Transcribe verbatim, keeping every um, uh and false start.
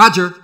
Roger.